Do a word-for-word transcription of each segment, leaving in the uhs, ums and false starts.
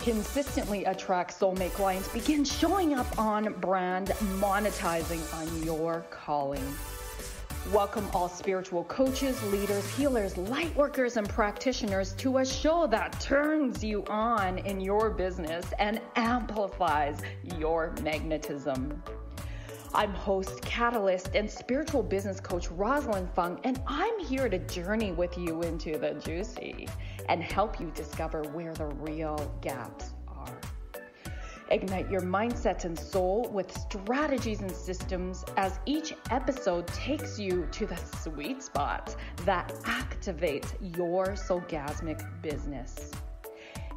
consistently attract soulmate clients, begin showing up on brand, monetizing on your calling. Welcome all spiritual coaches, leaders, healers, light workers, and practitioners to a show that turns you on in your business and amplifies your magnetism. I'm host, catalyst, and spiritual business coach Rosalind Fung, and I'm here to journey with you into the juicy and help you discover where the real gaps are. Ignite your mindset and soul with strategies and systems as each episode takes you to the sweet spot that activates your soulgasmic business.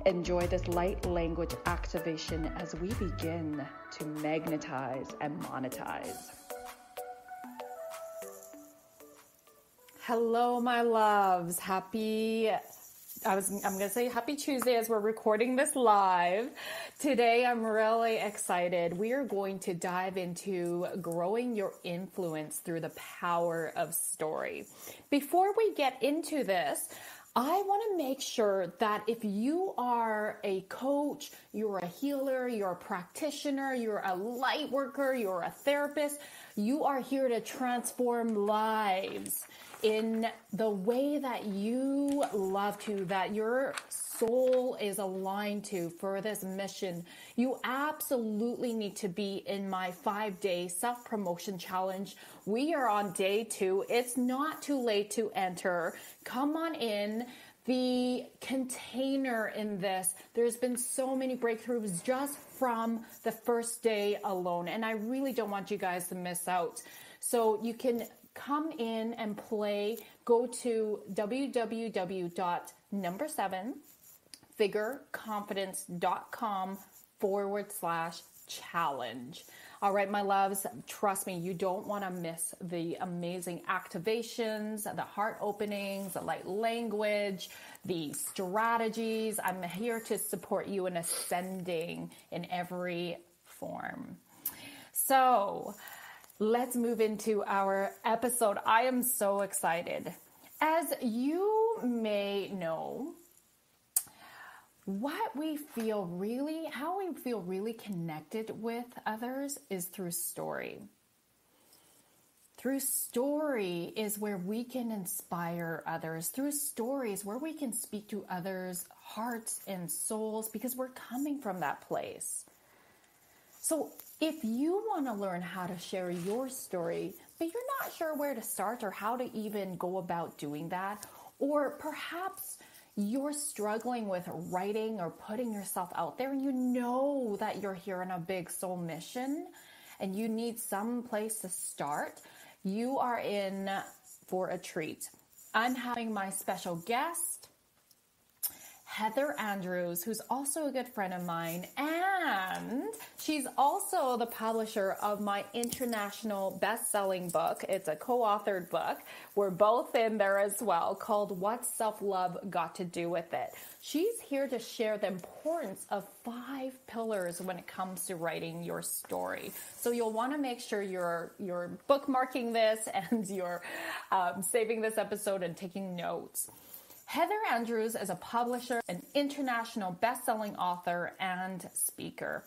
Enjoy this light language activation as we begin to magnetize and monetize. Hello, my loves. Happy I was, I'm going to say happy Tuesday as we're recording this live. Today, I'm really excited. We are going to dive into growing your influence through the power of story. Before we get into this, I want to make sure that if you are a coach, you're a healer, you're a practitioner, you're a light worker, you're a therapist, you are here to transform lives in the way that you love to, that your soul is aligned to for this mission. You absolutely need to be in my five-day self-promotion challenge. We are on day two. It's not too late to enter. Come on in. The container in this, there's been so many breakthroughs just from the first day alone, and I really don't want you guys to miss out. So you can come in and play. Go to www.number seven figure confidence dot com forward slash challenge. All right, my loves, trust me, you don't want to miss the amazing activations, the heart openings, the light language, the strategies. I'm here to support you in ascending in every form. So let's move into our episode. I am so excited. As you may know, what we feel really, how we feel really connected with others is through story. Through story is where we can inspire others. Through stories where we can speak to others' hearts and souls, because we're coming from that place. So if you want to learn how to share your story, but you're not sure where to start or how to even go about doing that, or perhaps you're struggling with writing or putting yourself out there and you know that you're here on a big soul mission and you need some place to start, you are in for a treat. I'm having my special guest, Heather Andrews, who's also a good friend of mine, and she's also the publisher of my international best-selling book. It's a co-authored book. We're both in there as well, called What Self-Love Got to Do With It. She's here to share the importance of five pillars when it comes to writing your story. So you'll want to make sure you're, you're bookmarking this and you're um, saving this episode and taking notes. Heather Andrews is a publisher, an international best-selling author, and speaker.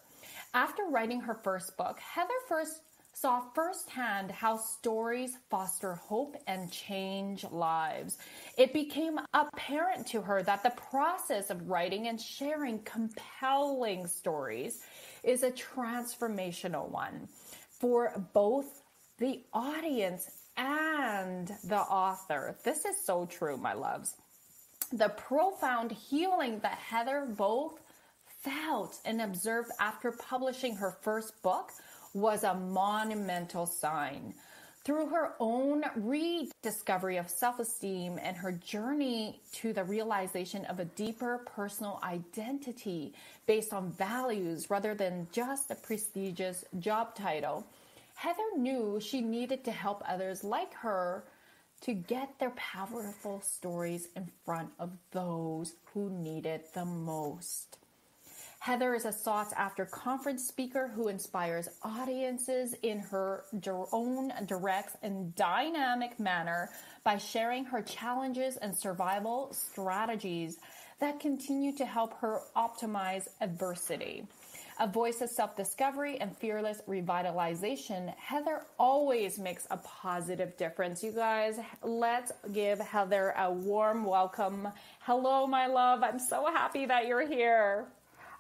After writing her first book, Heather first saw firsthand how stories foster hope and change lives. It became apparent to her that the process of writing and sharing compelling stories is a transformational one for both the audience and the author. This is so true, my loves. The profound healing that Heather both felt and observed after publishing her first book was a monumental sign. Through her own rediscovery of self-esteem and her journey to the realization of a deeper personal identity based on values rather than just a prestigious job title, Heather knew she needed to help others like her to get their powerful stories in front of those who need it the most. Heather is a sought-after conference speaker who inspires audiences in her own direct and dynamic manner by sharing her challenges and survival strategies that continue to help her optimize adversity. A voice of self-discovery and fearless revitalization, Heather always makes a positive difference. You guys, let's give Heather a warm welcome. Hello, my love. I'm so happy that you're here.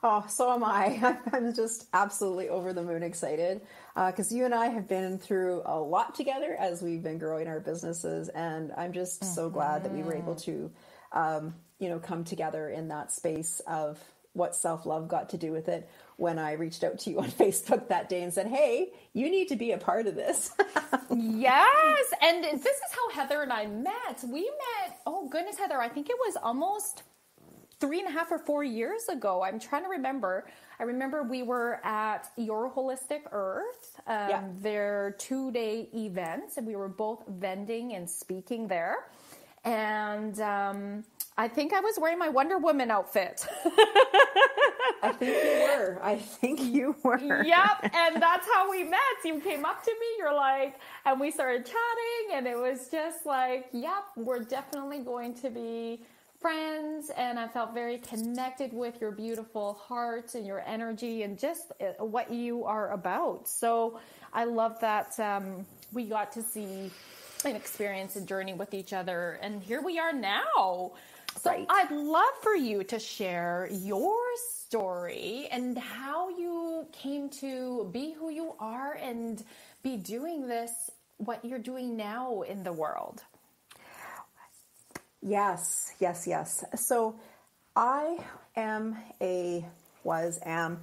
Oh, so am I. I'm just absolutely over the moon excited because uh, you and I have been through a lot together as we've been growing our businesses. And I'm just mm-hmm. so glad that we were able to, um, you know, come together in that space of what self-love got to do with it when I reached out to you on Facebook that day and said, hey, you need to be a part of this. Yes. And this is how Heather and I met. We met, oh goodness, Heather, I think it was almost three and a half or four years ago. I'm trying to remember. I remember we were at Your Holistic Earth, um, yeah. their two-day events, and we were both vending and speaking there. And um, I think I was wearing my Wonder Woman outfit. I think you were. I think you were. Yep. And that's how we met. You came up to me, you're like, and we started chatting, and it was just like, yep, we're definitely going to be friends. And I felt very connected with your beautiful heart and your energy and just what you are about. So I love that um, we got to see and experience a journey with each other. And here we are now. So right. I'd love for you to share your story and how you came to be who you are and be doing this, what you're doing now in the world. Yes, yes, yes. So I am a, was, am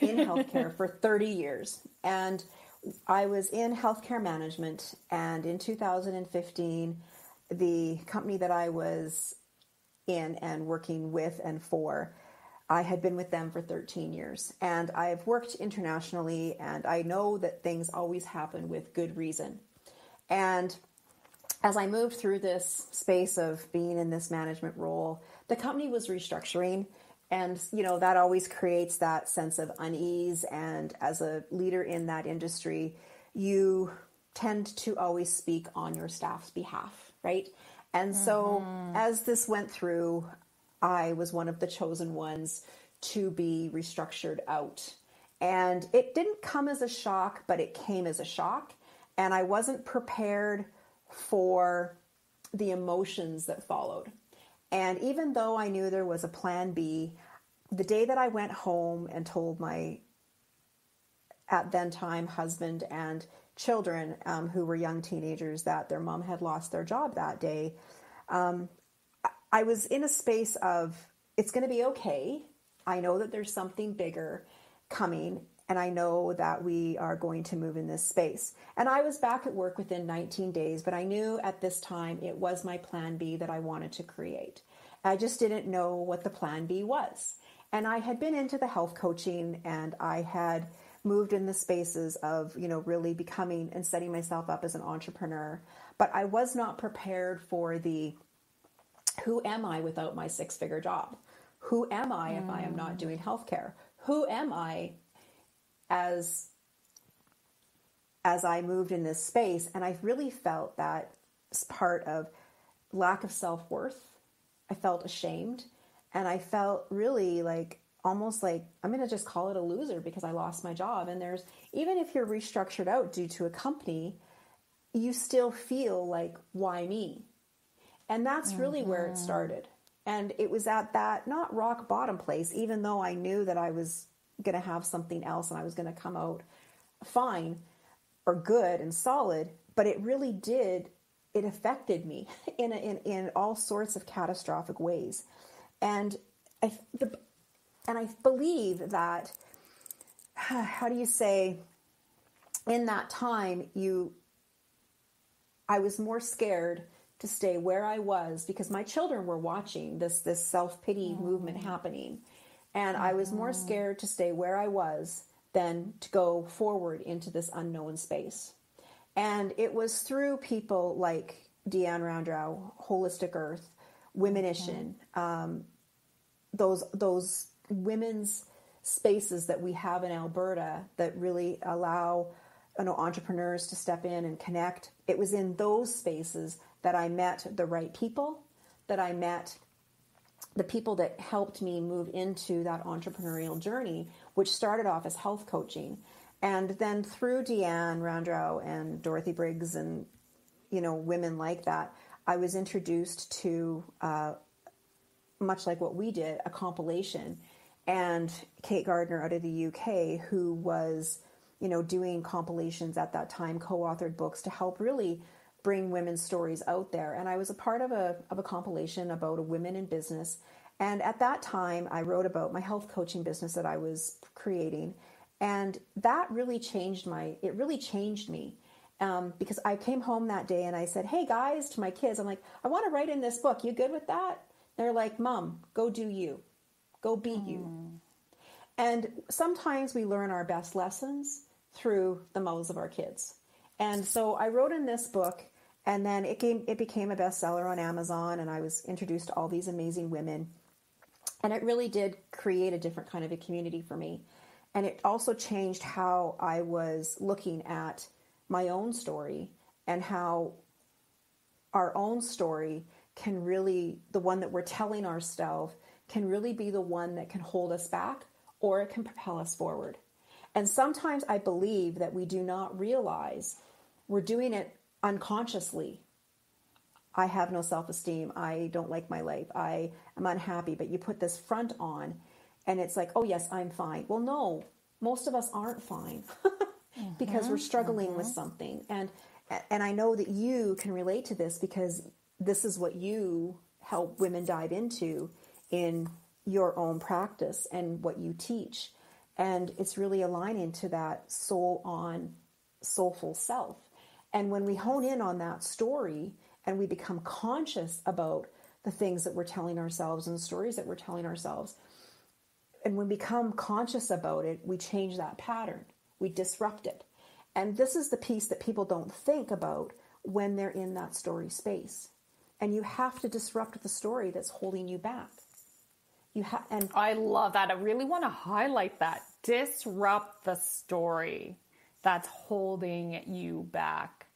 in healthcare for thirty years. And I was in healthcare management. And in two thousand fifteen, the company that I was in and working with and for, I had been with them for thirteen years. And I've worked internationally. And I know that things always happen with good reason. And as I moved through this space of being in this management role, the company was restructuring, and you know that always creates that sense of unease. And as a leader in that industry, you tend to always speak on your staff's behalf, right? And so mm-hmm. as this went through, I was one of the chosen ones to be restructured out. And it didn't come as a shock, but it came as a shock. And I wasn't prepared for the emotions that followed. And even though I knew there was a plan B, the day that I went home and told my at then time husband and children, um, who were young teenagers, that their mom had lost their job that day, um, I was in a space of, it's going to be okay. I know that there's something bigger coming, and I know that we are going to move in this space. And I was back at work within nineteen days, but I knew at this time it was my plan B that I wanted to create. I just didn't know what the plan B was. And I had been into the health coaching, and I had moved in the spaces of, you know, really becoming and setting myself up as an entrepreneur. But I was not prepared for the, who am I without my six-figure job? Who am I if mm. I am not doing healthcare? Who am I as as I moved in this space? And I really felt that part of lack of self-worth. I felt ashamed, and I felt really like, almost like, I'm going to just call it a loser because I lost my job. And there's, even if you're restructured out due to a company, you still feel like, why me? And that's mm-hmm. really where it started. And it was at that not rock bottom place, even though I knew that I was going to have something else and I was going to come out fine or good and solid, but it really did, it affected me in a, in, in all sorts of catastrophic ways. And I, the, and I believe that, how do you say, in that time, you, I was more scared to stay where I was because my children were watching this, this self-pity mm-hmm. movement happening. And I was more scared to stay where I was than to go forward into this unknown space. And it was through people like Deanne Rondeau, Holistic Earth, Womenition, okay. um, those those women's spaces that we have in Alberta that really allow, you know, entrepreneurs to step in and connect. It was in those spaces that I met the right people, that I met the people that helped me move into that entrepreneurial journey, which started off as health coaching. And then through Deanne Rondeau and Dorothy Briggs and, you know, women like that, I was introduced to, uh, much like what we did, a compilation. And Kate Gardner out of the U K, who was, you know, doing compilations at that time, co-authored books to help really bring women's stories out there. And I was a part of a of a compilation about a women in business. And at that time, I wrote about my health coaching business that I was creating. And that really changed my, it really changed me. Um, because I came home that day and I said, hey guys, to my kids, I'm like, I want to write in this book. You good with that? They're like, Mom, go do you. Go be mm. you. And sometimes we learn our best lessons through the mouths of our kids. And so I wrote in this book, and then it came, it became a bestseller on Amazon, and I was introduced to all these amazing women. And it really did create a different kind of a community for me. And it also changed how I was looking at my own story and how our own story can really, the one that we're telling ourselves, can really be the one that can hold us back, or it can propel us forward. And sometimes I believe that we do not realize we're doing it unconsciously. I have no self-esteem. I don't like my life. I am unhappy. But you put this front on and it's like, oh yes, I'm fine. Well, no, most of us aren't fine. Because mm-hmm. we're struggling mm-hmm. with something. And and I know that you can relate to this, because this is what you help women dive into in your own practice and what you teach. And it's really aligning to that soul on soulful self. And when we hone in on that story and we become conscious about the things that we're telling ourselves and the stories that we're telling ourselves, and when we become conscious about it, we change that pattern. We disrupt it. And this is the piece that people don't think about when they're in that story space. And you have to disrupt the story that's holding you back. You ha- and I love that. I really want to highlight that. Disrupt the story that's holding you back.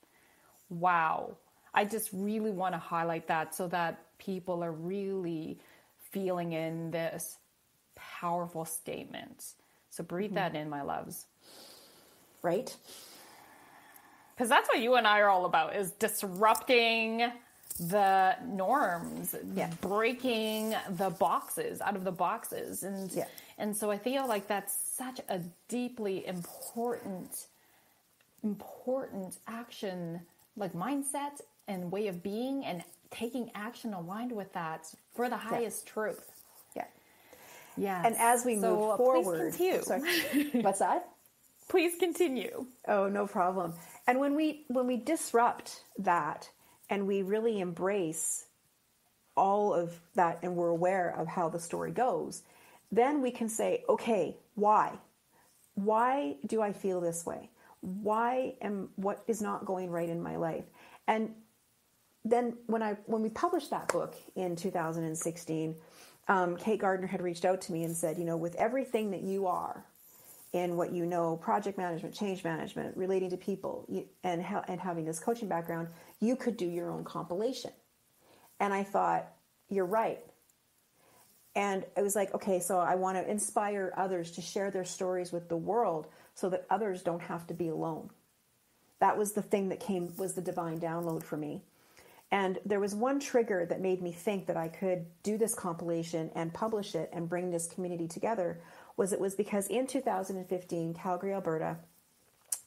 Wow. I just really want to highlight that so that people are really feeling in this powerful statement. So breathe mm-hmm. that in, my loves. Right? Because that's what you and I are all about, is disrupting the norms, yeah. breaking the boxes, out of the boxes. And, yeah. and so I feel like that's such a deeply important, important action, like mindset and way of being, and taking action aligned with that for the highest yeah. truth. Yeah. Yeah. And as we so, move forward. Please continue. What's that? Please continue. Oh, no problem. And when we when we disrupt that and we really embrace all of that, and we're aware of how the story goes, then we can say, okay, why? Why do I feel this way? Why am what is not going right in my life? And then when I when we published that book in two thousand sixteen, um, Kate Gardner had reached out to me and said, you know, with everything that you are, in what you know, project management, change management, relating to people, and ha- and having this coaching background, you could do your own compilation. And I thought, you're right. And I was like, okay, so I want to inspire others to share their stories with the world so that others don't have to be alone. That was the thing that came, was the divine download for me. And there was one trigger that made me think that I could do this compilation and publish it and bring this community together, was it was because in two thousand fifteen, Calgary, Alberta,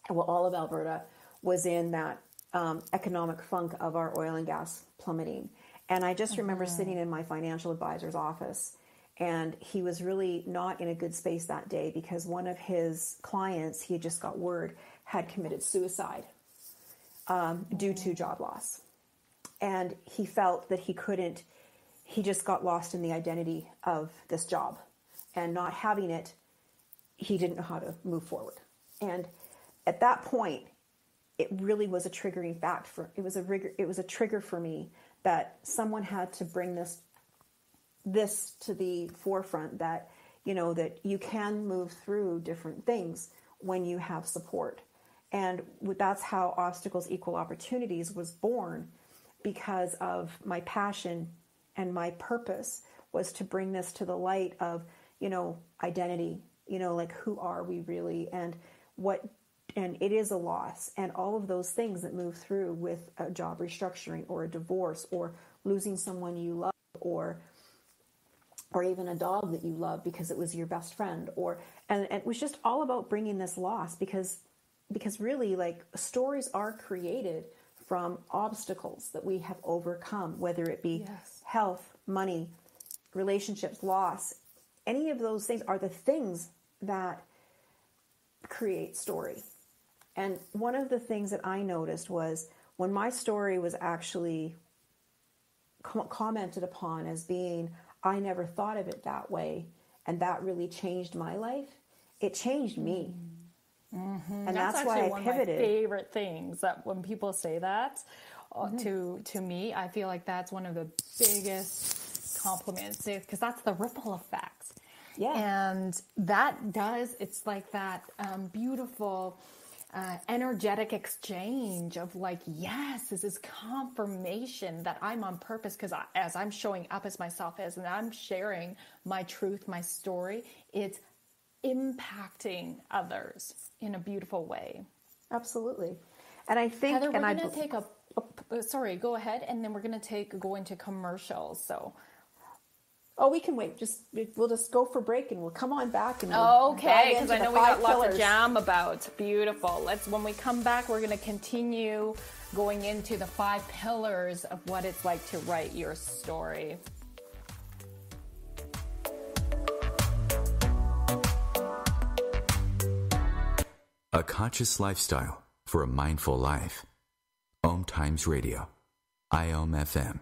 well, all of Alberta was in that um, economic funk of our oil and gas plummeting. And I just remember mm-hmm. sitting in my financial advisor's office, and he was really not in a good space that day because one of his clients, he had just got word, had committed suicide um, mm-hmm. due to job loss. And he felt that he couldn't, he just got lost in the identity of this job. And not having it, he didn't know how to move forward. And at that point, it really was a triggering fact for it was a rigor, it was a trigger for me that someone had to bring this this to the forefront, that you know that you can move through different things when you have support. And that's how Obstacles Equal Opportunities was born, because of my passion and my purpose was to bring this to the light of, you know, identity, you know, like who are we really, and what, and it is a loss, and all of those things that move through with a job restructuring or a divorce or losing someone you love, or or even a dog that you love because it was your best friend, or, and, and it was just all about bringing this loss, because, because really, like, stories are created from obstacles that we have overcome, whether it be yes. health, money, relationships, loss, any of those things are the things that create story. And one of the things that I noticed was when my story was actually com- commented upon as being, I never thought of it that way, and that really changed my life. It changed me. Mm-hmm. And that's, that's why I pivoted. That's actually one of my favorite things, that when people say that mm-hmm. to to me, I feel like that's one of the biggest compliments, because that's the ripple effect. Yeah. And that does, it's like that um, beautiful uh, energetic exchange of like, yes, this is confirmation that I'm on purpose, because as I'm showing up as myself as, and I'm sharing my truth, my story, it's impacting others in a beautiful way. Absolutely. And I think, Heather, we're and gonna I, take a, a, sorry, go ahead. And then we're going to take, go into commercials. So, oh, we can wait. Just, we'll just go for break and we'll come on back. And we'll oh, okay. Cause I know we got pillars. Lots of jam about. Beautiful. Let's, when we come back, we're going to continue going into the five pillars of what it's like to write your story. A conscious lifestyle for a mindful life. OMTimes Radio, I O M F M.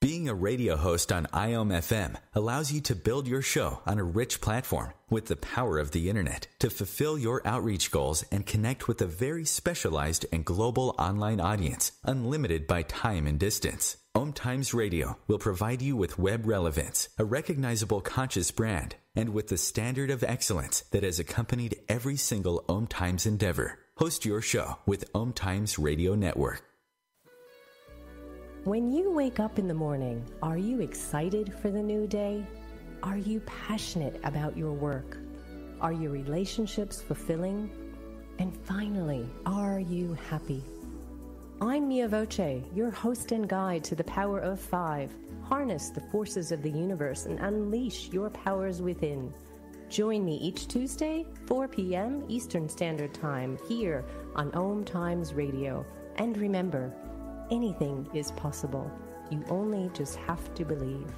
Being a radio host on I O M F M allows you to build your show on a rich platform with the power of the internet to fulfill your outreach goals and connect with a very specialized and global online audience, unlimited by time and distance. OMTimes Radio will provide you with web relevance, a recognizable conscious brand, and with the standard of excellence that has accompanied every single OMTimes endeavor. Host your show with OMTimes Radio Network. When you wake up in the morning, are you excited for the new day? Are you passionate about your work? Are your relationships fulfilling? And finally, are you happy? I'm Mia Voce, your host and guide to the Power of Five. Harness the forces of the universe and unleash your powers within. Join me each Tuesday, four p.m. Eastern Standard Time, here on OMTimes Radio. And remember, anything is possible. You only just have to believe.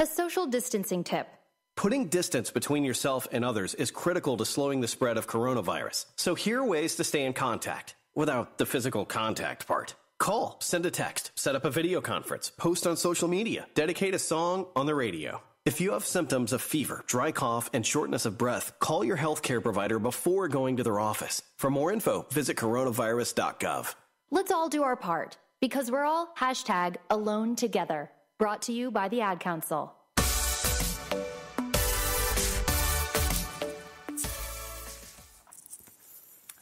A social distancing tip. Putting distance between yourself and others is critical to slowing the spread of coronavirus. So here are ways to stay in contact. Without the physical contact part. Call, send a text, set up a video conference, post on social media, dedicate a song on the radio. If you have symptoms of fever, dry cough, and shortness of breath, call your healthcare provider before going to their office. For more info, visit coronavirus dot gov. Let's all do our part, because we're all hashtag alone together. Brought to you by the Ad Council.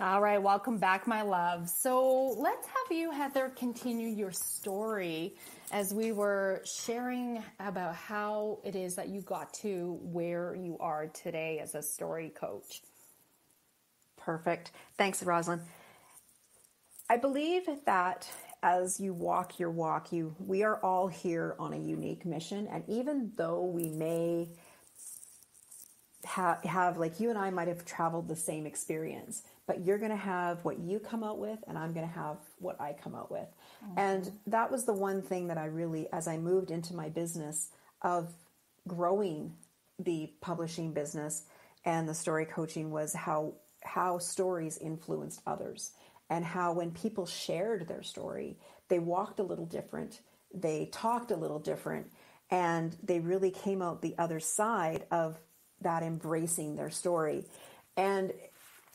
All right, welcome back, my love. So let's have you, Heather, continue your story as we were sharing about how it is that you got to where you are today as a story coach. Perfect. Thanks, Rosalind. I believe that as you walk your walk, you we are all here on a unique mission, and even though we may ha- have, like you and I might have traveled the same experience, but you're going to have what you come out with, and I'm going to have what I come out with. Mm-hmm. And that was the one thing that I really, as I moved into my business of growing the publishing business and the story coaching, was how, how stories influenced others, and how when people shared their story, they walked a little different, they talked a little different, and they really came out the other side of that, embracing their story. And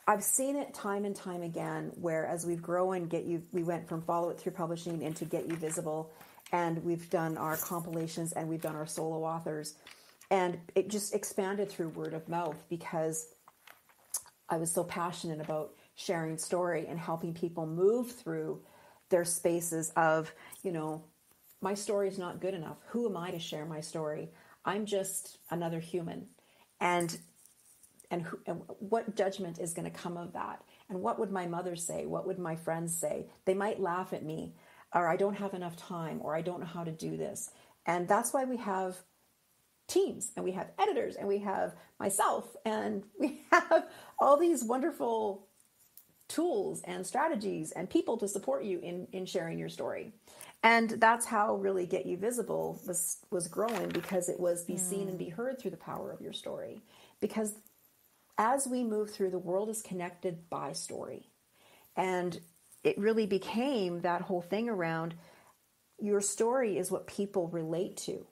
I've seen it time and time again, where as we've grown, get you, we went from Follow It Through Publishing into Get You Visible, and we've done our compilations, and we've done our solo authors, and it just expanded through word of mouth, because I was so passionate about sharing story and helping people move through their spaces of, you know, my story is not good enough. Who am I to share my story? I'm just another human. And and, who, and what judgment is going to come of that? And what would my mother say? What would my friends say? They might laugh at me, or I don't have enough time, or I don't know how to do this. And that's why we have teams, and we have editors, and we have myself, and we have all these wonderful tools and strategies and people to support you in, in sharing your story. And that's how really Get You Visible was, was growing, because it was be seen and be heard through the power of your story. Because as we move through, the world is connected by story. And it really became that whole thing around your story is what people relate to.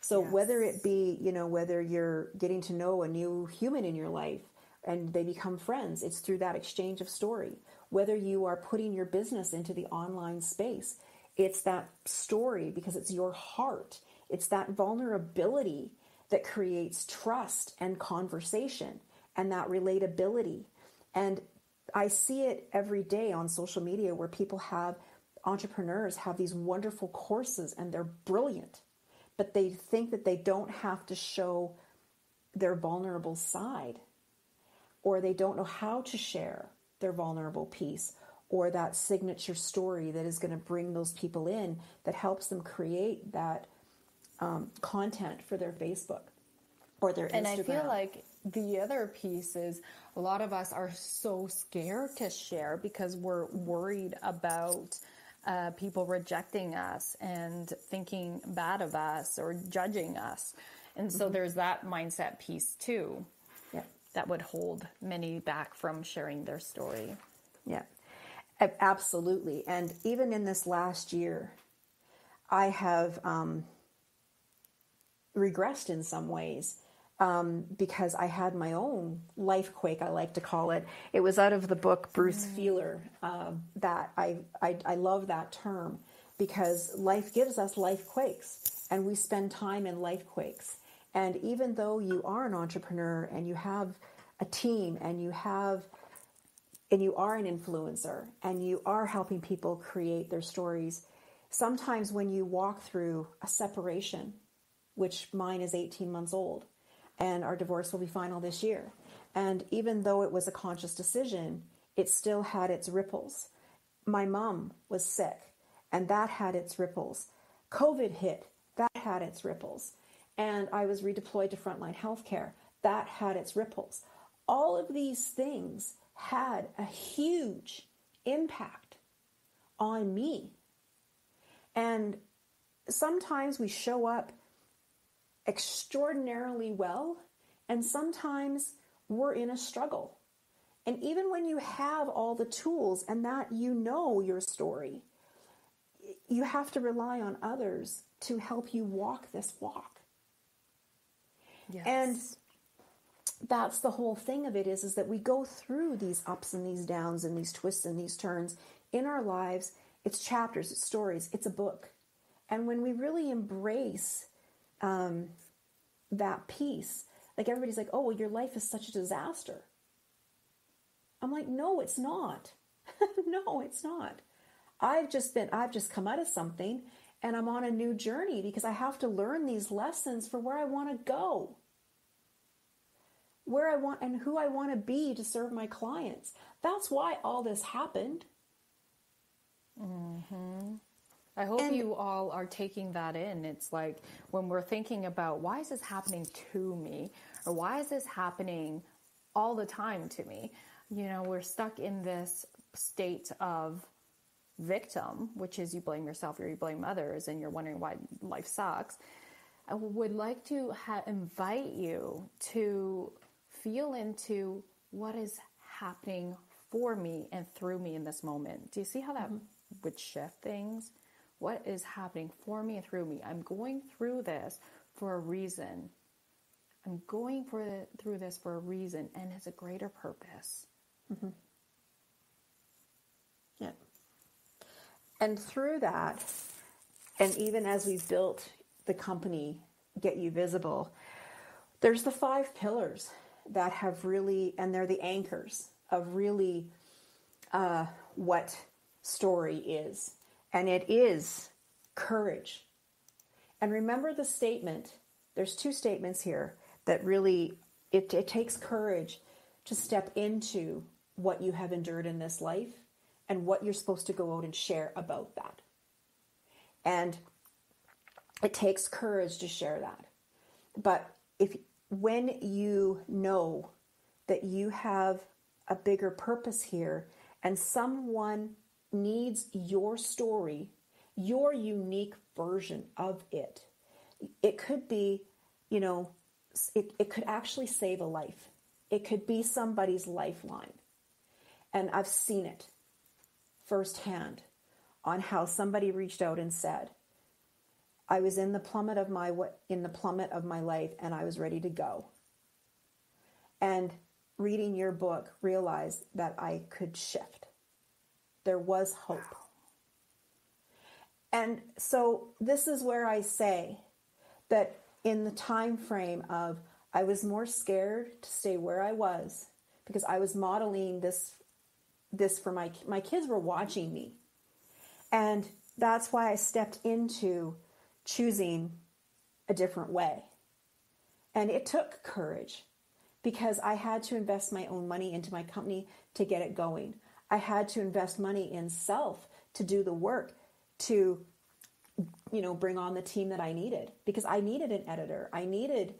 So yes. whether it be, you know, whether you're getting to know a new human in your life and they become friends, it's through that exchange of story. Whether you are putting your business into the online space, it's that story, because it's your heart. It's that vulnerability that creates trust and conversation and that relatability. And I see it every day on social media where people have, entrepreneurs have these wonderful courses and they're brilliant, but they think that they don't have to show their vulnerable side, or they don't know how to share their vulnerable piece or that signature story that is going to bring those people in, that helps them create that um, content for their Facebook or their and Instagram. And I feel like the other piece is a lot of us are so scared to share because we're worried about Uh, people rejecting us and thinking bad of us or judging us. And so mm-hmm. there's that mindset piece too, yeah. that would hold many back from sharing their story. Yeah, absolutely. And even in this last year, I have um, regressed in some ways um, because I had my own life quake, I like to call it. It was out of the book, Bruce mm. Feiler, uh, that I, I, I love that term, because life gives us life quakes, and we spend time in life quakes. And even though you are an entrepreneur and you have a team and you have, and you are an influencer and you are helping people create their stories, sometimes when you walk through a separation, which mine is eighteen months old, and our divorce will be final this year. And even though it was a conscious decision, it still had its ripples. My mom was sick, and that had its ripples. COVID hit, that had its ripples. And I was redeployed to frontline healthcare, that had its ripples. All of these things had a huge impact on me. And sometimes we show up extraordinarily well, and sometimes we're in a struggle. And even when you have all the tools and that you know your story, you have to rely on others to help you walk this walk. Yes. And that's the whole thing of it is, is that we go through these ups and these downs and these twists and these turns in our lives. It's chapters, it's stories, it's a book. And when we really embrace Um, that piece, like everybody's like, oh, well, your life is such a disaster. I'm like, no, it's not. No, it's not. I've just been, I've just come out of something, and I'm on a new journey because I have to learn these lessons for where I want to go, where I want and who I want to be to serve my clients. That's why all this happened. Mm-hmm. I hope and, you all are taking that in. It's like when we're thinking about why is this happening to me, or why is this happening all the time to me? You know, we're stuck in this state of victim, which is you blame yourself or you blame others and you're wondering why life sucks. I would like to ha- invite you to feel into what is happening for me and through me in this moment. Do you see how that mm-hmm. would shift things? What is happening for me and through me? I'm going through this for a reason. I'm going for the, through this for a reason, and it's a greater purpose. Mm-hmm. Yeah. And through that, and even as we've built the company, Get You Visible, there's the five pillars that have really, and they're the anchors of really uh, what story is. And it is courage. And remember the statement, there's two statements here that really, it, it takes courage to step into what you have endured in this life and what you're supposed to go out and share about that. And it takes courage to share that. But if when you know that you have a bigger purpose here and someone needs your story, your unique version of it, it could be, you know, it, it could actually save a life. It could be somebody's lifeline. And I've seen it firsthand on how somebody reached out and said, I was in the plummet of my in the plummet of my life and I was ready to go. And reading your book, realized that I could shift. There was hope. Wow. And so this is where I say that in the time frame of I was more scared to stay where I was because I was modeling this this for my my kids were watching me. And that's why I stepped into choosing a different way. And it took courage because I had to invest my own money into my company to get it going. I had to invest money in self to do the work, to, you know, bring on the team that I needed, because I needed an editor. I needed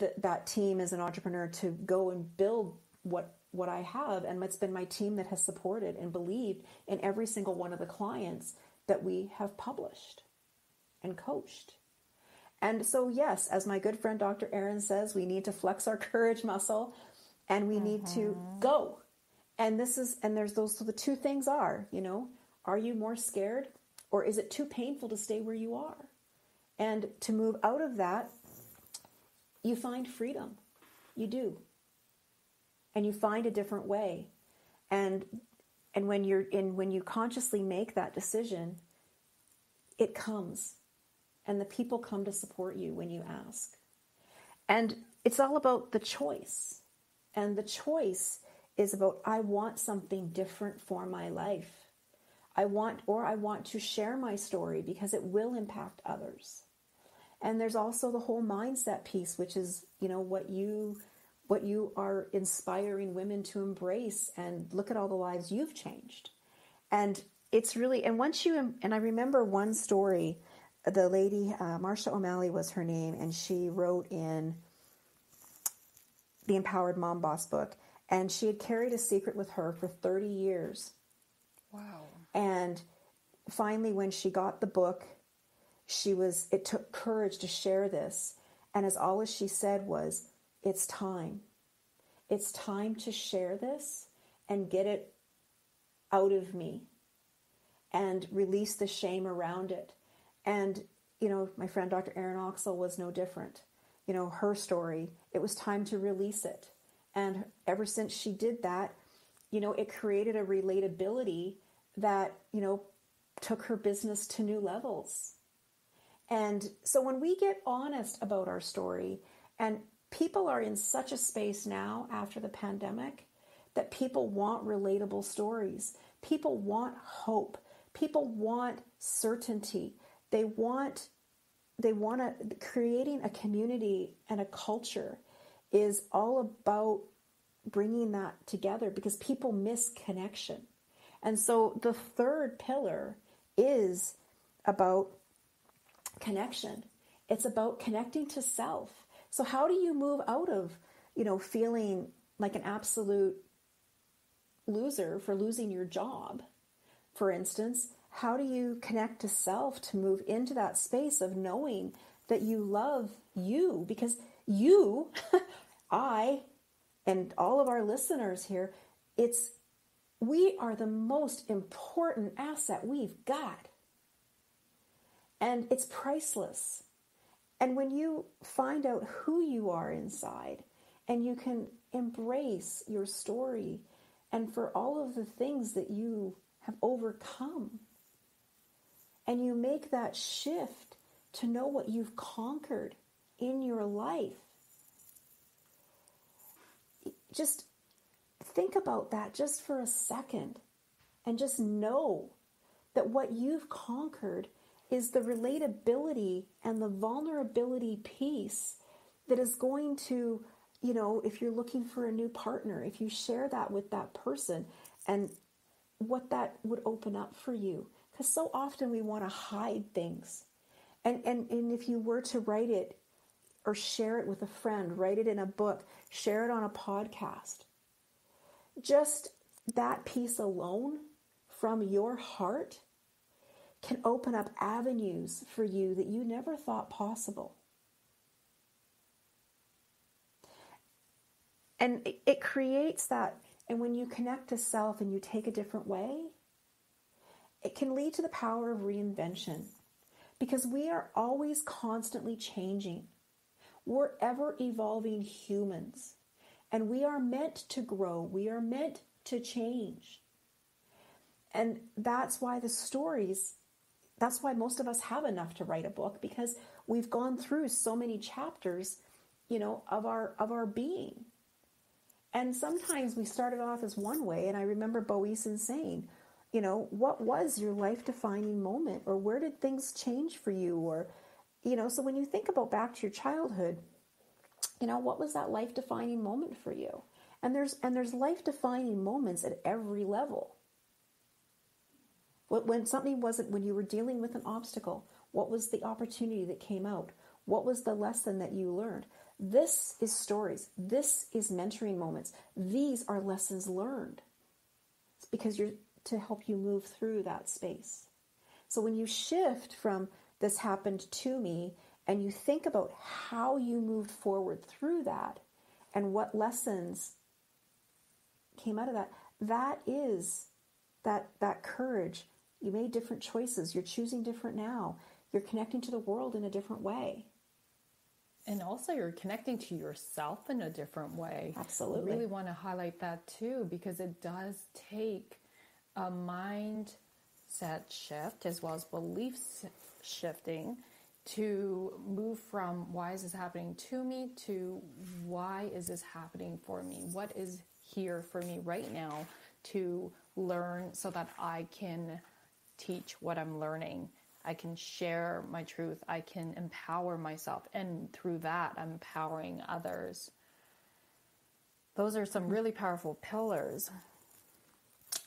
th- that team as an entrepreneur to go and build what, what I have. And it's been my team that has supported and believed in every single one of the clients that we have published and coached. And so, yes, as my good friend, Doctor Aaron says, we need to flex our courage muscle and we mm-hmm. need to go. And this is, and there's those, so the two things are, you know, are you more scared or is it too painful to stay where you are? And to move out of that, you find freedom. You do. And you find a different way. And, and when you're in, when you consciously make that decision, it comes. And the people come to support you when you ask. And it's all about the choice. And the choice is about, I want something different for my life. I want, or I want to share my story because it will impact others. And there's also the whole mindset piece, which is, you know, what you, what you are inspiring women to embrace and look at all the lives you've changed. And it's really, and once you, and I remember one story, the lady, uh, Marsha O'Malley was her name, and she wrote in the Empowered Mom Boss book, and she had carried a secret with her for thirty years. Wow. And finally, when she got the book, she was, it took courage to share this. And as all as she said was, it's time, it's time to share this and get it out of me and release the shame around it. And, you know, my friend, Doctor Erin Oxell was no different. You know, her story, it was time to release it. And ever since she did that, you know, it created a relatability that, you know, took her business to new levels. And so when we get honest about our story, and people are in such a space now after the pandemic that people want relatable stories. People want hope. People want certainty. They want, they want to, creating a community and a culture is all about bringing that together because people miss connection. And so the third pillar is about connection. It's about connecting to self. So how do you move out of, you know, feeling like an absolute loser for losing your job, for instance? How do you connect to self to move into that space of knowing that you love you? Because you, I, and all of our listeners here, it's, we are the most important asset we've got. And it's priceless. And when you find out who you are inside and you can embrace your story and for all of the things that you have overcome, and you make that shift to know what you've conquered in your life. Just think about that just for a second and just know that what you've conquered is the relatability and the vulnerability piece that is going to, you know, if you're looking for a new partner, if you share that with that person and what that would open up for you. Because so often we want to hide things. And, and, and if you were to write it or share it with a friend, write it in a book, share it on a podcast, just that piece alone from your heart can open up avenues for you that you never thought possible. And it, it creates that. And when you connect to self and you take a different way, it can lead to the power of reinvention, because we are always constantly changing. We're ever evolving humans, and we are meant to grow. We are meant to change. And that's why the stories, that's why most of us have enough to write a book, because we've gone through so many chapters, you know, of our, of our being. And sometimes we started off as one way. And I remember Bo Eason saying, you know, what was your life defining moment, or where did things change for you? Or, you know, so when you think about back to your childhood, you know, what was that life defining moment for you? And there's, and there's life defining moments at every level. When something wasn't, when you were dealing with an obstacle, what was the opportunity that came out? What was the lesson that you learned? This is stories. This is mentoring moments. These are lessons learned. It's because you're to help you move through that space. So when you shift from this happened to me, and you think about how you moved forward through that and what lessons came out of that, that is that, that courage. You made different choices. You're choosing different now. You're connecting to the world in a different way. And also you're connecting to yourself in a different way. Absolutely. I really want to highlight that too, because it does take a mindset shift as well as belief shifting to move from why is this happening to me to why is this happening for me? What is here for me right now to learn so that I can teach what I'm learning? I can share my truth. I can empower myself. And through that, I'm empowering others. Those are some really powerful pillars.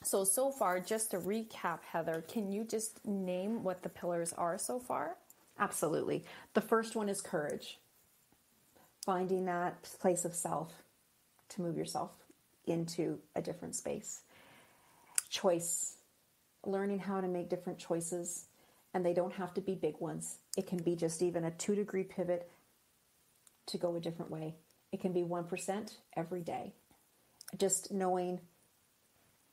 So, so far, just to recap, Heather, can you just name what the pillars are so far? Absolutely. The first one is courage. Finding that place of self to move yourself into a different space. Choice. Learning how to make different choices. And they don't have to be big ones. It can be just even a two degree pivot to go a different way. It can be one percent every day. Just knowing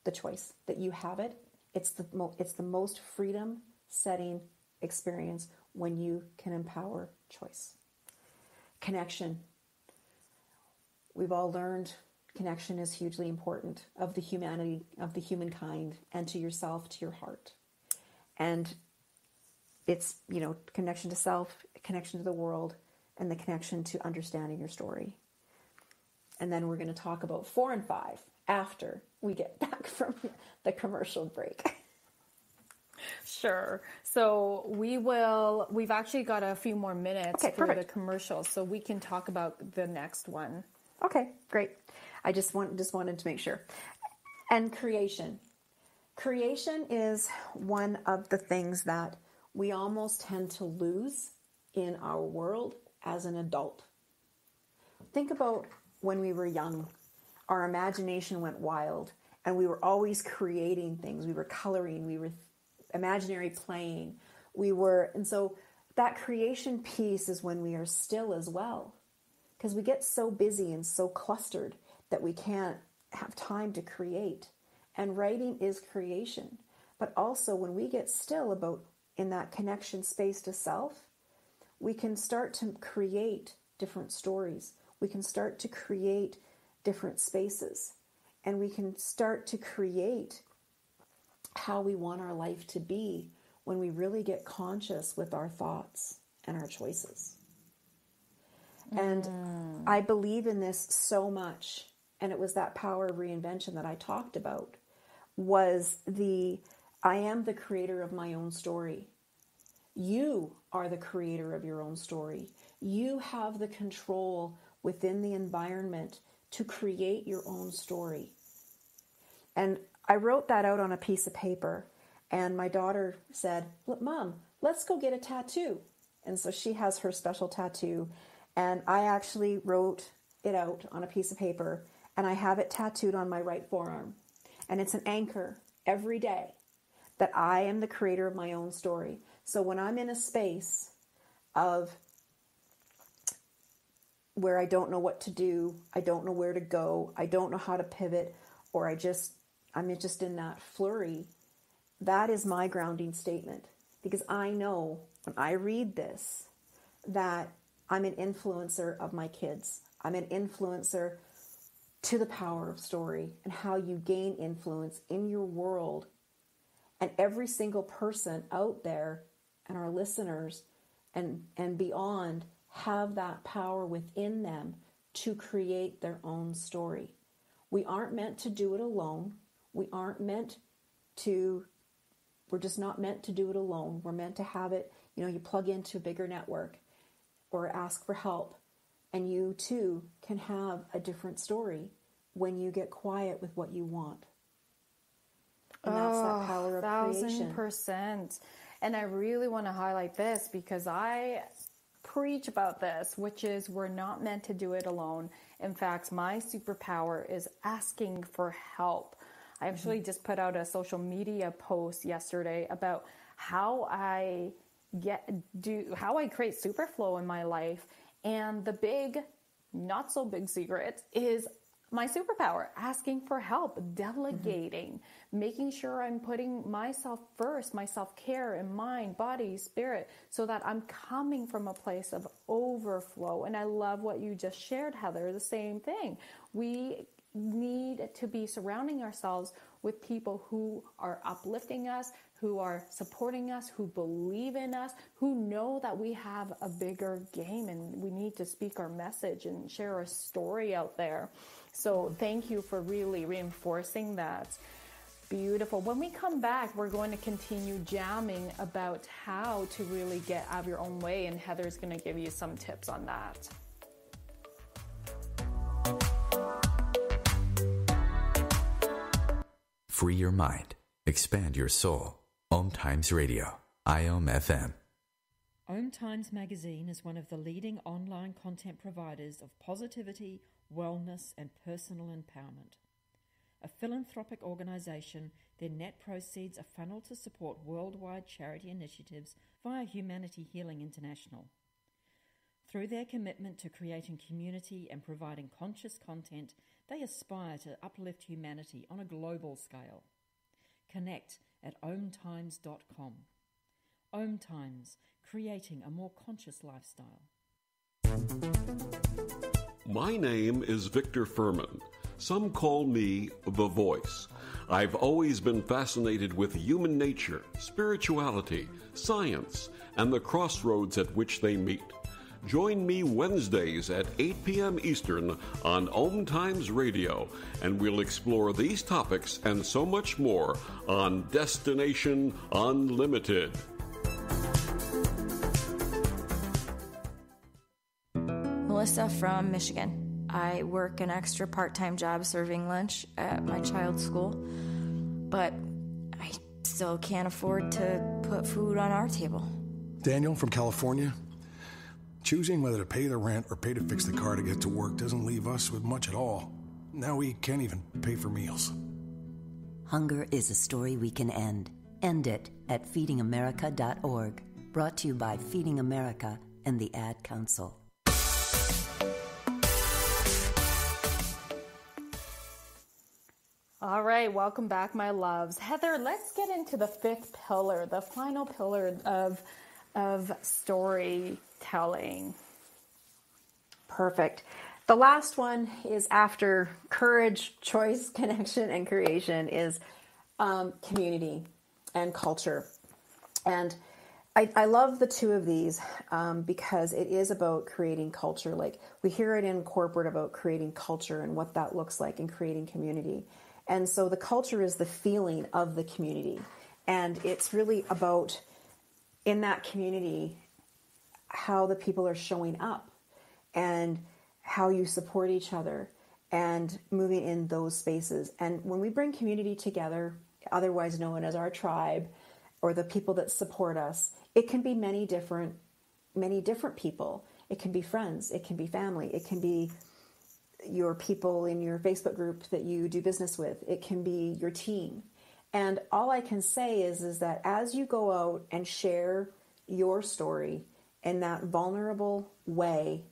the choice that you have it. It's the, mo- it's the most freedom setting experience when you can empower choice. Connection. We've all learned connection is hugely important of the humanity, of the humankind, and to yourself, to your heart. And it's, you know, connection to self, connection to the world, and the connection to understanding your story. And then we're going to talk about four and five after we get back from the commercial break. Sure. So we will, we've actually got a few more minutes okay, for perfect. the commercial, so we can talk about the next one. Okay, great. I just want, just wanted to make sure. And creation. Creation is one of the things that we almost tend to lose in our world as an adult. Think about when we were young, our imagination went wild and we were always creating things. We were coloring, we were imaginary playing. We were, and so that creation piece is when we are still as well, because we get so busy and so clustered that we can't have time to create. And writing is creation. But also when we get still about in that connection space to self, we can start to create different stories. We can start to create different spaces, and we can start to create how we want our life to be when we really get conscious with our thoughts and our choices. And mm. I believe in this so much. And it was that power of reinvention that I talked about, was the I am the creator of my own story. You are the creator of your own story. You have the control within the environment to create your own story. And I wrote that out on a piece of paper, and my daughter said, "Look, Mom, let's go get a tattoo." And so she has her special tattoo, and I actually wrote it out on a piece of paper, and I have it tattooed on my right forearm. And it's an anchor every day that I am the creator of my own story. So when I'm in a space of where I don't know what to do, I don't know where to go, I don't know how to pivot, or I just, I'm just in that flurry, that is my grounding statement. Because I know when I read this that I'm an influencer of my kids. I'm an influencer to the power of story and how you gain influence in your world. And every single person out there and our listeners and, and beyond have that power within them to create their own story. We aren't meant to do it alone. We aren't meant to... We're just not meant to do it alone. We're meant to have it, you know, you plug into a bigger network or ask for help, and you too can have a different story when you get quiet with what you want. And oh, that's that power of creation. one thousand percent. And I really want to highlight this because I preach about this, which is we're not meant to do it alone. In fact, my superpower is asking for help. I actually just put out a social media post yesterday about how I get do how I create superflow in my life, and the big, not so big secret is my superpower: asking for help, delegating, mm-hmm. making sure I'm putting myself first, my self-care in mind, body, spirit, so that I'm coming from a place of overflow. And I love what you just shared, Heather. The same thing. We need to be surrounding ourselves with people who are uplifting us, who are supporting us, who believe in us, who know that we have a bigger game and we need to speak our message and share our story out there. So thank you for really reinforcing that. Beautiful. When we come back, we're going to continue jamming about how to really get out of your own way, and Heather's going to give you some tips on that. Free your mind. Expand your soul. OMTimes Radio. I O M F M. OMTimes Magazine is one of the leading online content providers of positivity, wellness, and personal empowerment. A philanthropic organization, their net proceeds are funneled to support worldwide charity initiatives via Humanity Healing International. Through their commitment to creating community and providing conscious content, they aspire to uplift humanity on a global scale. Connect at O M Times dot com. OMTimes, creating a more conscious lifestyle. My name is Victor Furman. Some call me The Voice. I've always been fascinated with human nature, spirituality, science, and the crossroads at which they meet. Join me Wednesdays at eight p.m. Eastern on OMTimes Radio, and we'll explore these topics and so much more on Destination Unlimited. Melissa from Michigan. I work an extra part-time job serving lunch at my child's school, but I still can't afford to put food on our table. Daniel from California. Choosing whether to pay the rent or pay to fix the car to get to work doesn't leave us with much at all. Now we can't even pay for meals. Hunger is a story we can end. End it at feeding america dot org. Brought to you by Feeding America and the Ad Council. All right, welcome back, my loves. Heather, let's get into the fifth pillar, the final pillar of of storytelling. Perfect. The last one is after courage, choice, connection, and creation is um, community and culture. And I, I love the two of these um, because it is about creating culture. Like we hear it in corporate about creating culture and what that looks like and creating community. And so the culture is the feeling of the community. And it's really about in that community, how the people are showing up and how you support each other and moving in those spaces. And when we bring community together, otherwise known as our tribe or the people that support us, it can be many different, many different people. It can be friends. It can be family. It can be your people in your Facebook group that you do business with. It can be your team. And all I can say is, is that as you go out and share your story in that vulnerable way,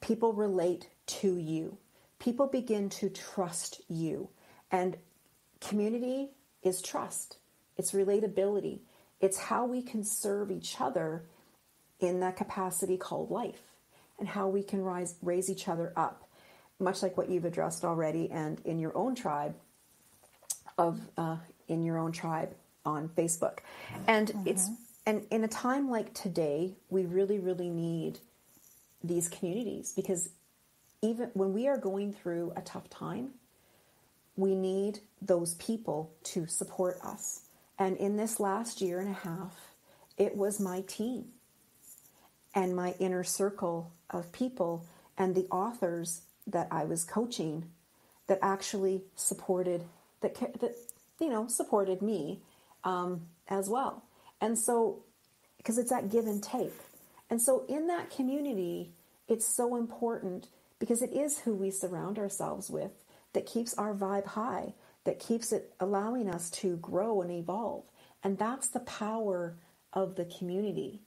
people relate to you. People begin to trust you. And community is trust. It's relatability. It's how we can serve each other in that capacity called life, and how we can rise, raise each other up, much like what you've addressed already, and in your own tribe of uh, in your own tribe on Facebook. And mm-hmm. it's and in a time like today, we really, really need these communities, because even when we are going through a tough time, we need those people to support us. And in this last year and a half, it was my team and my inner circle of people and the authors that I was coaching that actually supported, that, that you know, supported me um, as well. And so, because it's that give and take. And so in that community, it's so important, because it is who we surround ourselves with that keeps our vibe high, that keeps it allowing us to grow and evolve. And that's the power of the community.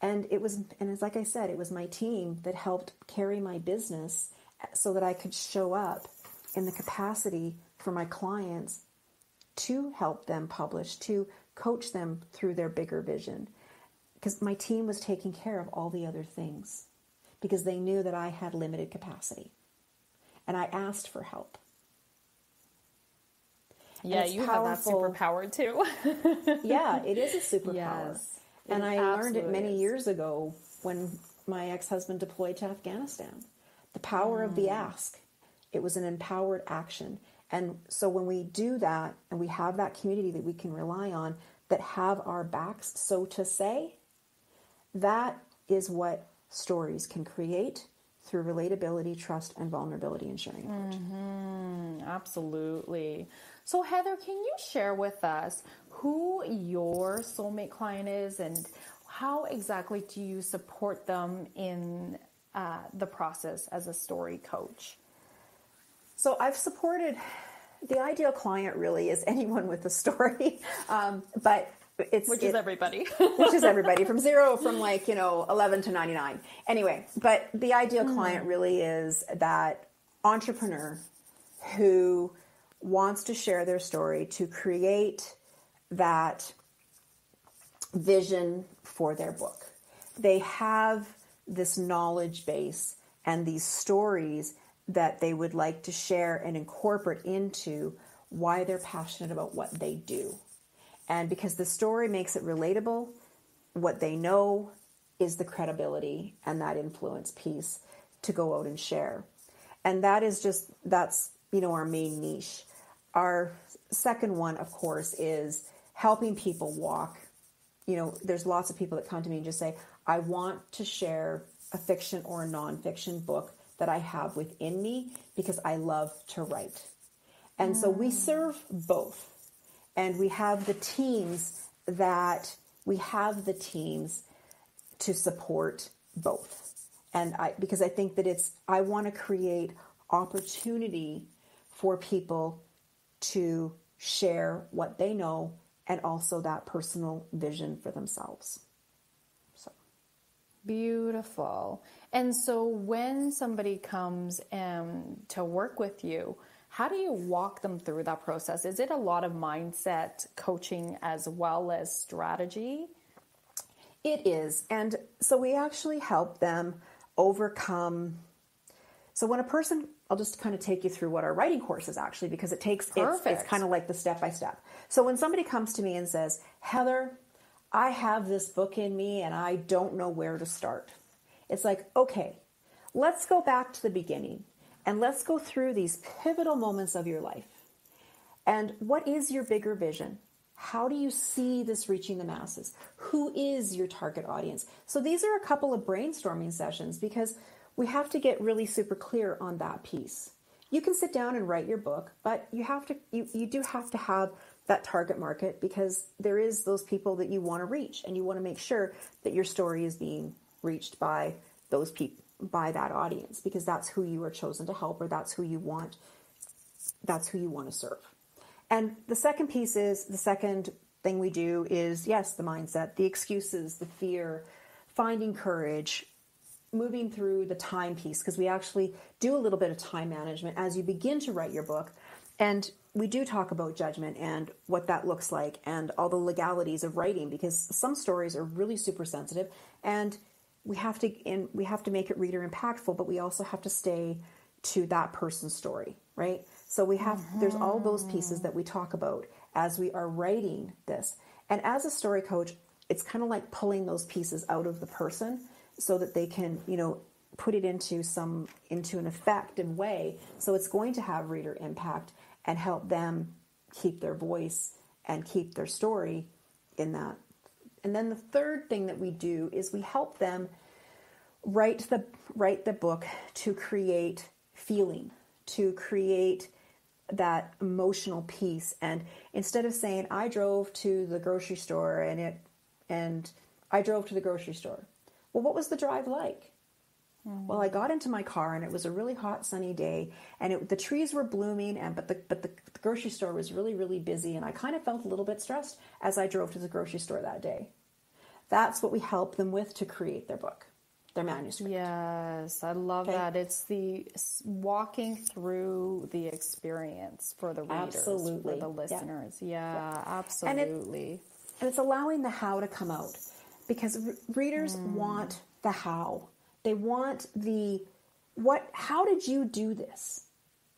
And it was, and it's like I said, it was my team that helped carry my business so that I could show up in the capacity for my clients to help them publish, to coach them through their bigger vision. Because my team was taking care of all the other things, because they knew that I had limited capacity. And I asked for help. Yeah, you powerful. Have that superpower too. Yeah, it is a superpower. Yes. And I learned it many is. years ago when my ex-husband deployed to Afghanistan. The power mm. of the ask. It was an empowered action. And so when we do that and we have that community that we can rely on, that have our backs, so to say, that is what stories can create through relatability, trust, and vulnerability and sharing. Mm-hmm. Absolutely. So Heather, can you share with us who your soulmate client is and how exactly do you support them in uh, the process as a story coach? So I've supported, the ideal client really is anyone with a story, um, but it's... Which it, is everybody. Which is everybody, from zero, from like, you know, eleven to ninety-nine. Anyway, but the ideal mm. client really is that entrepreneur who wants to share their story to create that vision for their book. They have this knowledge base and these stories that they would like to share and incorporate into why they're passionate about what they do. And because the story makes it relatable, what they know is the credibility and that influence piece to go out and share. And that is just, that's, you know, our main niche. Our second one, of course, is helping people walk. You know, there's lots of people that come to me and just say, I want to share a fiction or a nonfiction book that I have within me because I love to write. And mm. so we serve both. And we have the teams that we have the teams to support both. And I, because I think that it's, I want to create opportunity for people to share what they know and also that personal vision for themselves. So beautiful. And so when somebody comes um, to work with you, how do you walk them through that process? Is it a lot of mindset coaching as well as strategy? It is. And so we actually help them overcome. So when a person, I'll just kind of take you through what our writing course is actually, because it takes, it's, it's kind of like the step-by-step. So when somebody comes to me and says, Heather, I have this book in me and I don't know where to start. It's like, okay, let's go back to the beginning. And let's go through these pivotal moments of your life. And what is your bigger vision? How do you see this reaching the masses? Who is your target audience? So these are a couple of brainstorming sessions because we have to get really super clear on that piece. You can sit down and write your book, but you have to, you, you do have to have that target market, because there is those people that you want to reach, and you want to make sure that your story is being reached by those people, by that audience, because that's who you are chosen to help, or that's who you want, that's who you want to serve. And the second piece is, the second thing we do is, yes, the mindset, the excuses, the fear, finding courage, moving through the time piece, because we actually do a little bit of time management as you begin to write your book. And we do talk about judgment and what that looks like and all the legalities of writing, because some stories are really super sensitive, and we have to, and we have to make it reader impactful, but we also have to stay to that person's story, right? So we have, mm-hmm. there's all those pieces that we talk about as we are writing this. And as a story coach, it's kind of like pulling those pieces out of the person so that they can, you know, put it into some, into an effect and way. So it's going to have reader impact and help them keep their voice and keep their story in that. And then the third thing that we do is we help them write the, write the book to create feeling, to create that emotional piece. And instead of saying, I drove to the grocery store and it, and I drove to the grocery store. Well, what was the drive like? Mm-hmm. Well, I got into my car and it was a really hot, sunny day, and it, the trees were blooming, and but the but the, the grocery store was really, really busy, and I kind of felt a little bit stressed as I drove to the grocery store that day. That's what we help them with to create their book, their manuscript. Yes, I love okay? that. It's the walking through the experience for the readers, absolutely. For the listeners. Yeah, yeah, yeah. Absolutely. And, it, and it's allowing the how to come out, because readers mm. want the how. They want the, what, how did you do this?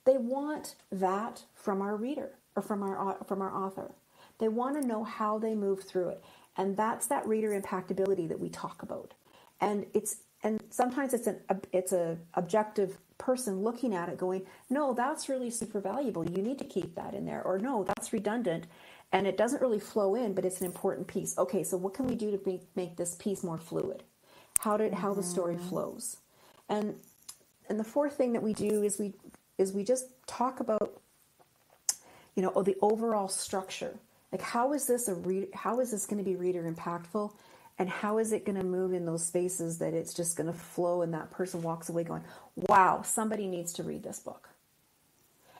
They want that from our reader, or from our, from our author. They want to know how they move through it. And that's that reader impactability that we talk about. And it's, and sometimes it's an, it's a objective person looking at it going, no, that's really super valuable. You need to keep that in there. Or no, that's redundant and it doesn't really flow in, but it's an important piece. Okay. So what can we do to make this piece more fluid? How did, how the story flows. And, and the fourth thing that we do is we, is we just talk about, you know, the overall structure. Like, how is this a read, how is this going to be reader impactful, and how is it going to move in those spaces that it's just going to flow, and that person walks away going, wow, somebody needs to read this book.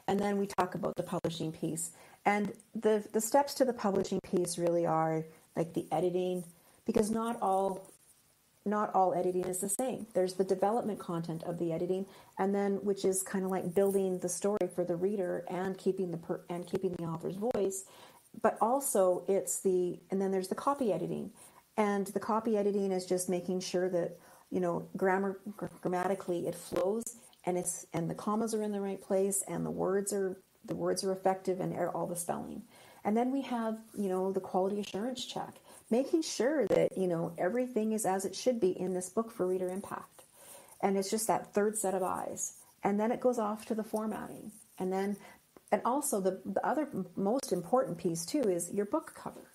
And then we talk about the publishing piece, and the, the steps to the publishing piece really are like the editing, because not all, not all editing is the same. There's the development content of the editing, and then which is kind of like building the story for the reader and keeping the per, and keeping the author's voice, but also it's the, and then there's the copy editing, and the copy editing is just making sure that, you know, grammar gr- grammatically it flows, and it's, and the commas are in the right place, and the words are, the words are effective, and all the spelling. And then we have, you know, the quality assurance check, making sure that, you know, everything is as it should be in this book for reader impact. And it's just that third set of eyes. And then it goes off to the formatting. And then, and also the, the other most important piece too is your book cover.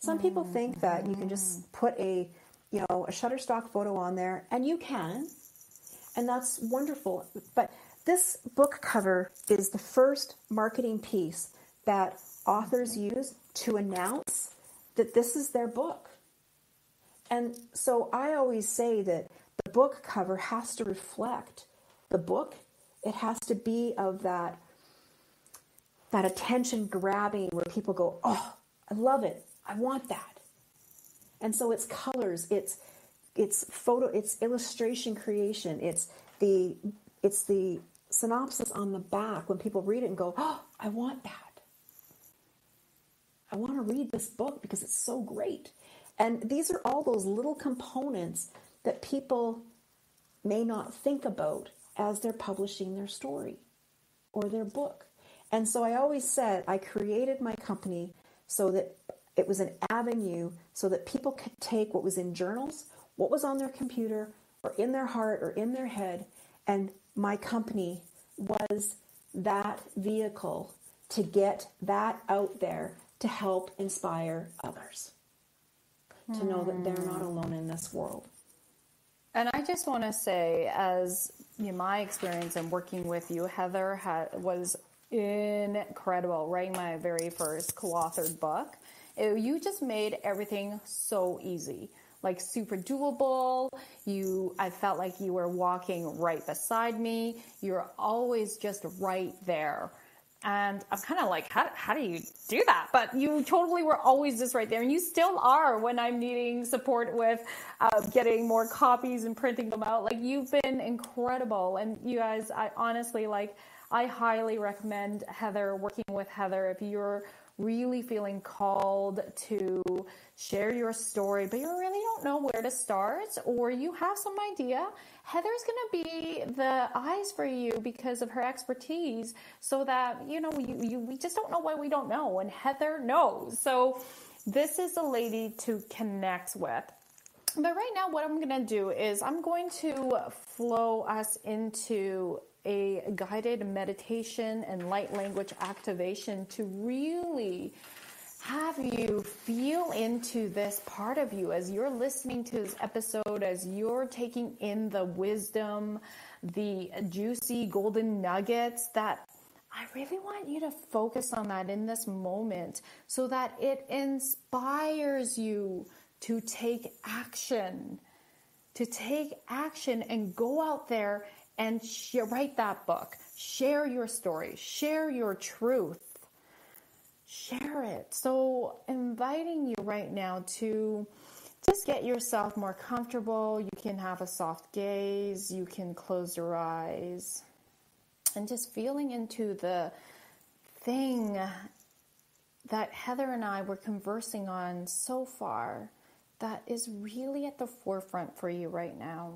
Some mm-hmm. people think that you can just put a, you know, a Shutterstock photo on there, and you can, and that's wonderful. But this book cover is the first marketing piece that authors use to announce that this is their book. And so I always say that the book cover has to reflect the book. It has to be of that, that attention grabbing where people go, oh, I love it. I want that. And so it's colors, it's, it's photo, it's illustration creation. It's the, it's the synopsis on the back when people read it and go, oh, I want that. I want to read this book because it's so great. And these are all those little components that people may not think about as they're publishing their story or their book. And so I always said I created my company so that it was an avenue so that people could take what was in journals, what was on their computer or in their heart or in their head. And my company was that vehicle to get that out there, to help inspire others mm. to know that they're not alone in this world. And I just want to say, as you know, my experience in working with you, Heather, ha- was incredible. Writing my very first co-authored book, it, you just made everything so easy, like super doable. You, I felt like you were walking right beside me. You're always just right there. And I'm kind of like, how, how do you do that? But you totally were always just right there. And you still are when I'm needing support with uh, getting more copies and printing them out. Like, you've been incredible. And you guys, I honestly, like, I highly recommend Heather, working with Heather, if you're really feeling called to share your story, but you really don't know where to start, or you have some idea. Heather's going to be the eyes for you because of her expertise, so that, you know, you, you, we just don't know what we don't know, and Heather knows. So this is a lady to connect with. But right now, what I'm going to do is I'm going to flow us into a guided meditation and light language activation to really have you feel into this part of you as you're listening to this episode, as you're taking in the wisdom, the juicy golden nuggets that I really want you to focus on that in this moment, so that it inspires you to take action, to take action and go out there and share, write that book, share your story, share your truth, share it. So inviting you right now to just get yourself more comfortable. You can have a soft gaze. You can close your eyes and just feeling into the thing that Heather and I were conversing on so far that is really at the forefront for you right now.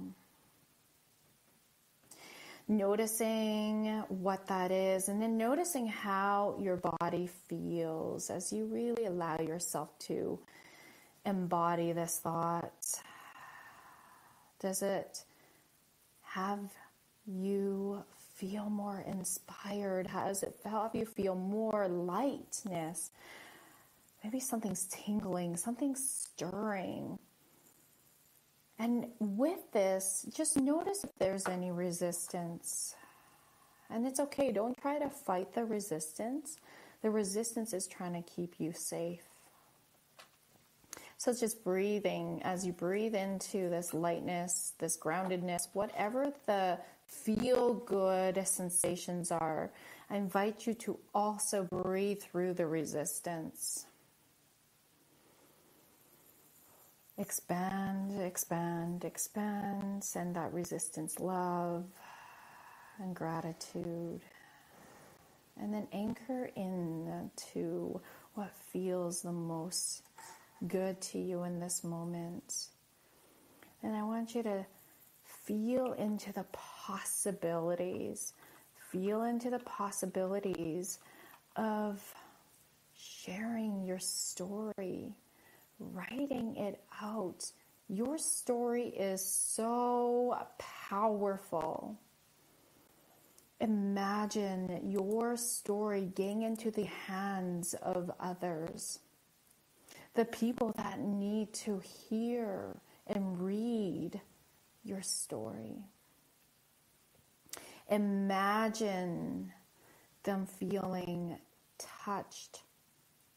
Noticing what that is, and then noticing how your body feels as you really allow yourself to embody this thought. Does it have you feel more inspired? How does it help you feel more lightness? Maybe something's tingling, something's stirring. And with this, just notice if there's any resistance. And it's okay. Don't try to fight the resistance. The resistance is trying to keep you safe. So it's just breathing. As you breathe into this lightness, this groundedness, whatever the feel-good sensations are, I invite you to also breathe through the resistance. Expand, expand, expand, send that resistance love and gratitude. And then anchor in to what feels the most good to you in this moment. And I want you to feel into the possibilities, feel into the possibilities of sharing your story. Writing it out. Your story is so powerful. Imagine your story getting into the hands of others, the people that need to hear and read your story. Imagine them feeling touched,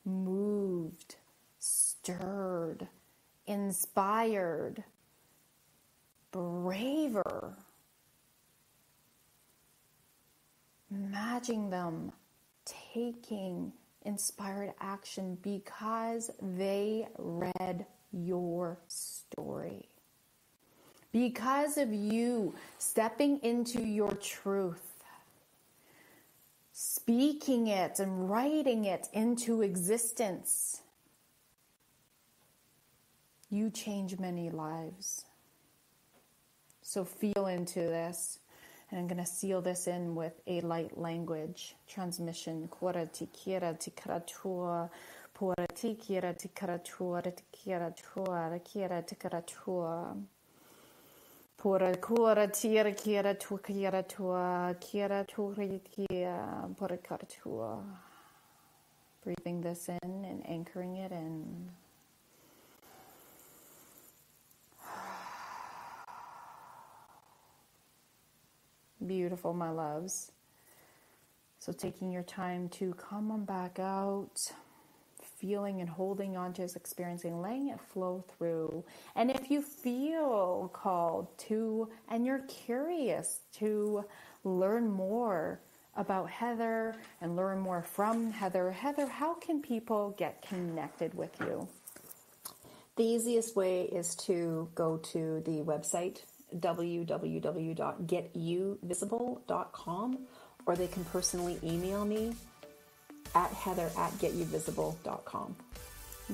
moved, stirred, inspired, braver. Imagine them taking inspired action because they read your story. Because of you stepping into your truth, speaking it and writing it into existence. You change many lives. So feel into this. And I'm going to seal this in with a light language transmission. Kora tikira tikaratua, pora tikira tikaratua, tikaratua, tikira tikaratua. Pora kora tira kira tu kira tua, kira tu ritia, pora karatua. Breathing this in and anchoring it in. Beautiful, my loves. So taking your time to come on back out, feeling and holding on to this experience and letting it flow through. And if you feel called to, and you're curious to learn more about Heather and learn more from Heather. Heather, how can people get connected with you? The easiest way is to go to the website, w w w dot get you visible dot com, or they can personally email me at heather at get you visible dot com.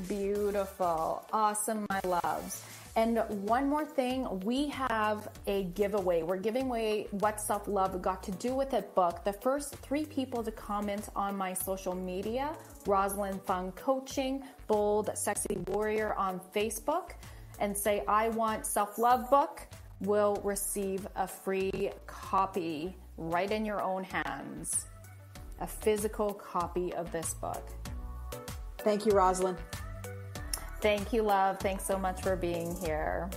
Beautiful. Awesome, my loves. And one more thing, we have a giveaway. We're giving away What Self-Love Got to Do With It book. The first three people to comment on my social media, Rosalind Fung Coaching, Bold Sexy Warrior on Facebook, and say, I want self-love book, will receive a free copy right in your own hands. A physical copy of this book. Thank you, Rosalind. Thank you, love. Thanks so much for being here.